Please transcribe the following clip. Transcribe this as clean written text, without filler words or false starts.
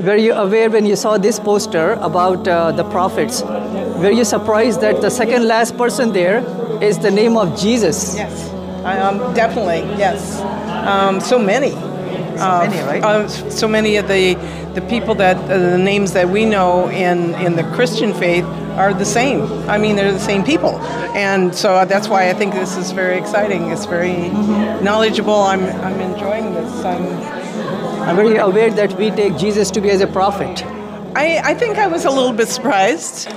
Were you aware when you saw this poster about the prophets? Were you surprised that the second last person there is the name of Jesus? Yes, definitely, yes. So many. So many of the people that, the names that we know in the Christian faith are the same. I mean, they're the same people. And so that's why I think this is very exciting. It's very knowledgeable. I'm enjoying this. I'm very aware that we take Jesus to be as a prophet. I think I was a little bit surprised.